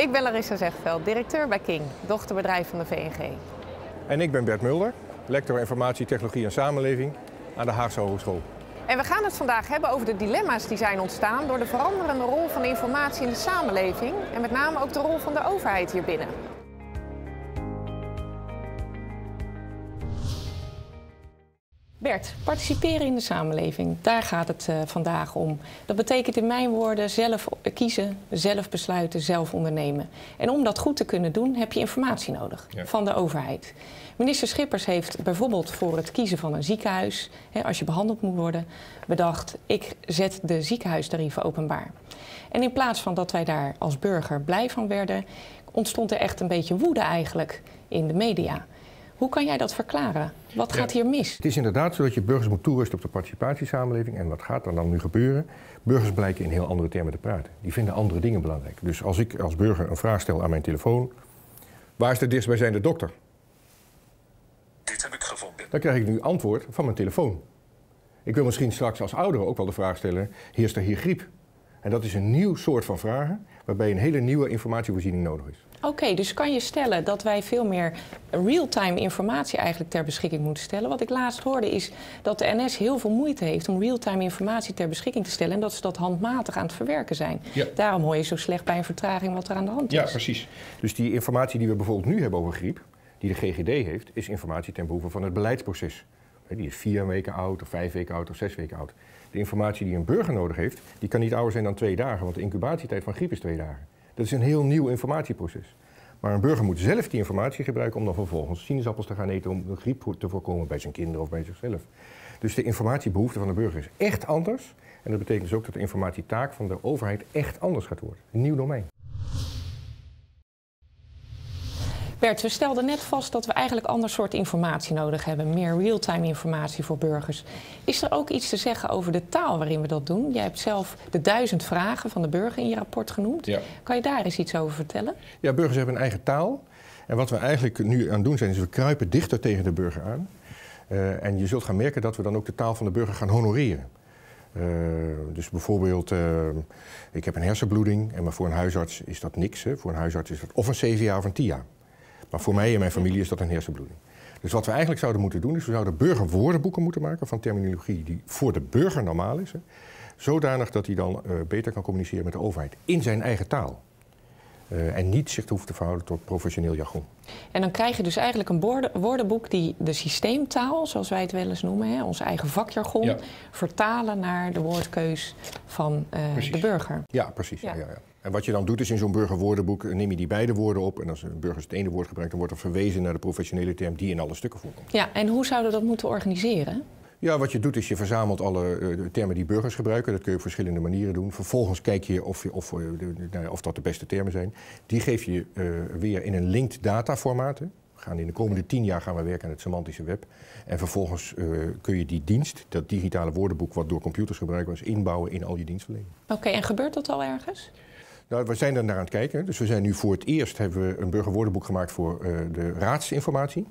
Ik ben Larissa Zegveld, directeur bij King, dochterbedrijf van de VNG. En ik ben Bert Mulder, lector Informatie, Technologie en Samenleving aan de Haagse Hogeschool. En we gaan het vandaag hebben over de dilemma's die zijn ontstaan door de veranderende rol van informatie in de samenleving en met name ook de rol van de overheid hierbinnen. Bert, participeren in de samenleving, daar gaat het vandaag om. Dat betekent in mijn woorden zelf kiezen, zelf besluiten, zelf ondernemen. En om dat goed te kunnen doen heb je informatie nodig van de overheid. Minister Schippers heeft bijvoorbeeld voor het kiezen van een ziekenhuis, als je behandeld moet worden, bedacht: ik zet de ziekenhuistarieven openbaar. En in plaats van dat wij daar als burger blij van werden, ontstond er echt een beetje woede eigenlijk in de media. Hoe kan jij dat verklaren? Wat gaat hier mis? Het is inderdaad zo dat je burgers moet toerusten op de participatiesamenleving. En wat gaat er dan nu gebeuren? Burgers blijken in heel andere termen te praten. Die vinden andere dingen belangrijk. Dus als ik als burger een vraag stel aan mijn telefoon: waar is de dichtstbijzijnde dokter? Dit heb ik gevonden. Dan krijg ik nu antwoord van mijn telefoon. Ik wil misschien straks als ouder ook wel de vraag stellen: heerst er hier griep? En dat is een nieuw soort van vragen waarbij een hele nieuwe informatievoorziening nodig is. Oké, dus kan je stellen dat wij veel meer real-time informatie eigenlijk ter beschikking moeten stellen? Wat ik laatst hoorde is dat de NS heel veel moeite heeft om real-time informatie ter beschikking te stellen en dat ze dat handmatig aan het verwerken zijn. Ja. Daarom hoor je zo slecht bij een vertraging wat er aan de hand is. Ja, precies. Dus die informatie die we bijvoorbeeld nu hebben over griep, die de GGD heeft, is informatie ten behoeve van het beleidsproces. Die is 4 weken oud, of 5 weken oud, of 6 weken oud. De informatie die een burger nodig heeft, die kan niet ouder zijn dan 2 dagen, want de incubatietijd van griep is 2 dagen. Dat is een heel nieuw informatieproces. Maar een burger moet zelf die informatie gebruiken om dan vervolgens sinaasappels te gaan eten om de griep te voorkomen bij zijn kinderen of bij zichzelf. Dus de informatiebehoefte van de burger is echt anders. En dat betekent dus ook dat de informatietaak van de overheid echt anders gaat worden. Een nieuw domein. Bert, we stelden net vast dat we eigenlijk ander soort informatie nodig hebben. Meer real-time informatie voor burgers. Is er ook iets te zeggen over de taal waarin we dat doen? Jij hebt zelf de 1000 vragen van de burger in je rapport genoemd. Ja. Kan je daar eens iets over vertellen? Ja, burgers hebben een eigen taal. En wat we eigenlijk nu aan het doen zijn, is we kruipen dichter tegen de burger aan. En je zult gaan merken dat we dan ook de taal van de burger gaan honoreren. Dus bijvoorbeeld, ik heb een hersenbloeding, maar voor een huisarts is dat niks. Hè. Voor een huisarts is dat of een CVA of een TIA. Maar voor mij en mijn familie is dat een hersenbloeding. Dus wat we eigenlijk zouden moeten doen, is we zouden burgerwoordenboeken moeten maken van terminologie die voor de burger normaal is. Hè, zodanig dat hij dan beter kan communiceren met de overheid in zijn eigen taal. En niet zich te hoeft te verhouden tot professioneel jargon. En dan krijg je dus eigenlijk een woordenboek die de systeemtaal, zoals wij het wel eens noemen, hè, ons eigen vakjargon, vertalen naar de woordkeus van de burger. Ja, precies. Ja. Ja, ja, ja. En wat je dan doet is in zo'n burgerwoordenboek neem je die beide woorden op. En als een burger het ene woord gebruikt, dan wordt er verwezen naar de professionele term die in alle stukken voorkomt. Ja, en hoe zouden we dat moeten organiseren? Ja, wat je doet is je verzamelt alle termen die burgers gebruiken. Dat kun je op verschillende manieren doen. Vervolgens kijk je of dat de beste termen zijn. Die geef je weer in een linked data formaat. Hè. We gaan in de komende 10 jaar gaan we werken aan het semantische web. En vervolgens kun je die dienst, dat digitale woordenboek wat door computers gebruikt was, inbouwen in al je dienstverlening. Oké, en gebeurt dat al ergens? Nou, we zijn er naar aan het kijken. Dus we zijn nu voor het eerst hebben we een burgerwoordenboek gemaakt voor de raadsinformatie.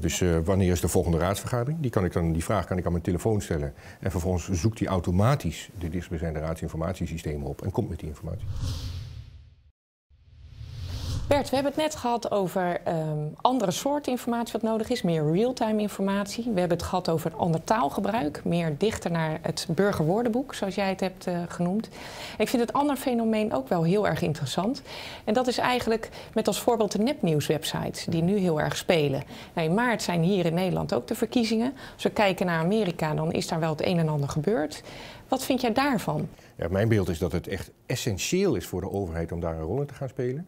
Dus wanneer is de volgende raadsvergadering? Die vraag kan ik aan mijn telefoon stellen. En vervolgens zoekt hij automatisch de dichtstbijzijnde raadsinformatiesystemen op en komt met die informatie. Bert, we hebben het net gehad over andere soorten informatie wat nodig is. Meer real-time informatie. We hebben het gehad over ander taalgebruik. Meer dichter naar het burgerwoordenboek, zoals jij het hebt genoemd. Ik vind het ander fenomeen ook wel heel erg interessant. En dat is eigenlijk met als voorbeeld de nepnieuwswebsites die nu heel erg spelen. Nou, in maart zijn hier in Nederland ook de verkiezingen. Als we kijken naar Amerika, dan is daar wel het een en ander gebeurd. Wat vind jij daarvan? Ja, mijn beeld is dat het echt essentieel is voor de overheid om daar een rol in te gaan spelen.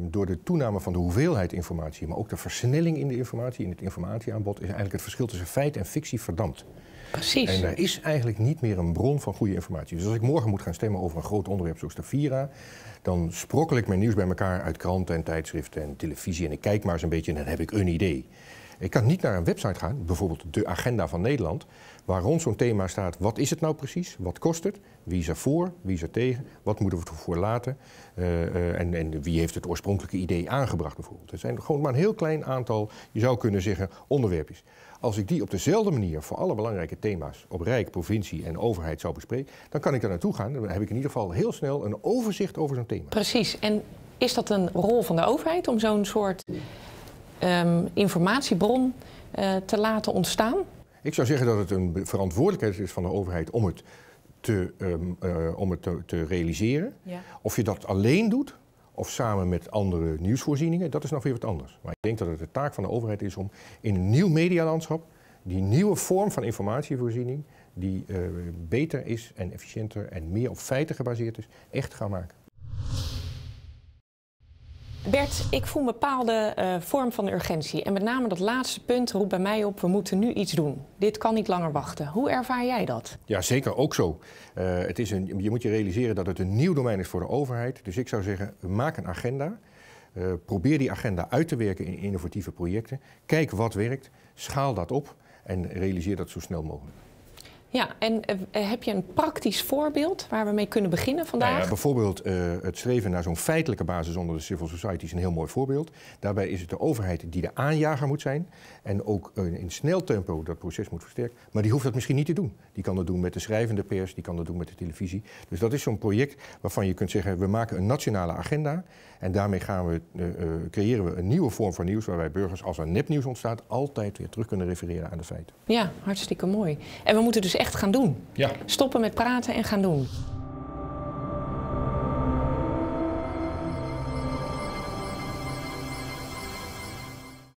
Door de toename van de hoeveelheid informatie, maar ook de versnelling in de informatie, in het informatieaanbod, is eigenlijk het verschil tussen feit en fictie verdampt. Precies. En er is eigenlijk niet meer een bron van goede informatie. Dus als ik morgen moet gaan stemmen over een groot onderwerp zoals de VIRA, dan sprokkel ik mijn nieuws bij elkaar uit kranten en tijdschriften en televisie en ik kijk maar eens een beetje en dan heb ik een idee. Ik kan niet naar een website gaan, bijvoorbeeld de agenda van Nederland, waar rond zo'n thema staat, wat is het nou precies, wat kost het, wie is er voor, wie is er tegen, wat moeten we ervoor laten en wie heeft het oorspronkelijke idee aangebracht bijvoorbeeld. Het zijn gewoon maar een heel klein aantal, je zou kunnen zeggen, onderwerpjes. Als ik die op dezelfde manier voor alle belangrijke thema's op Rijk, provincie en overheid zou bespreken, dan kan ik daar naartoe gaan. Dan heb ik in ieder geval heel snel een overzicht over zo'n thema. Precies. En is dat een rol van de overheid om zo'n soort informatiebron te laten ontstaan? Ik zou zeggen dat het een verantwoordelijkheid is van de overheid om het te realiseren. Ja. Of je dat alleen doet of samen met andere nieuwsvoorzieningen, dat is nog weer wat anders. Maar ik denk dat het de taak van de overheid is om in een nieuw medialandschap die nieuwe vorm van informatievoorziening, die beter is en efficiënter en meer op feiten gebaseerd is, echt gaan maken. Bert, ik voel een bepaalde vorm van urgentie. En met name dat laatste punt roept bij mij op, we moeten nu iets doen. Dit kan niet langer wachten. Hoe ervaar jij dat? Ja, zeker ook zo. Je moet je realiseren dat het een nieuw domein is voor de overheid. Dus ik zou zeggen, maak een agenda. Probeer die agenda uit te werken in innovatieve projecten. Kijk wat werkt, schaal dat op en realiseer dat zo snel mogelijk. Ja, en heb je een praktisch voorbeeld waar we mee kunnen beginnen vandaag? Nou ja, bijvoorbeeld het streven naar zo'n feitelijke basis onder de civil society is een heel mooi voorbeeld. Daarbij is het de overheid die de aanjager moet zijn en ook in snel tempo dat proces moet versterken. Maar die hoeft dat misschien niet te doen. Die kan dat doen met de schrijvende pers, die kan dat doen met de televisie. Dus dat is zo'n project waarvan je kunt zeggen, we maken een nationale agenda en daarmee gaan we, creëren we een nieuwe vorm van nieuws waarbij burgers, als er nepnieuws ontstaat, altijd weer terug kunnen refereren aan de feiten. Ja, hartstikke mooi. En we moeten dus echt gaan doen. Ja. Stoppen met praten en gaan doen.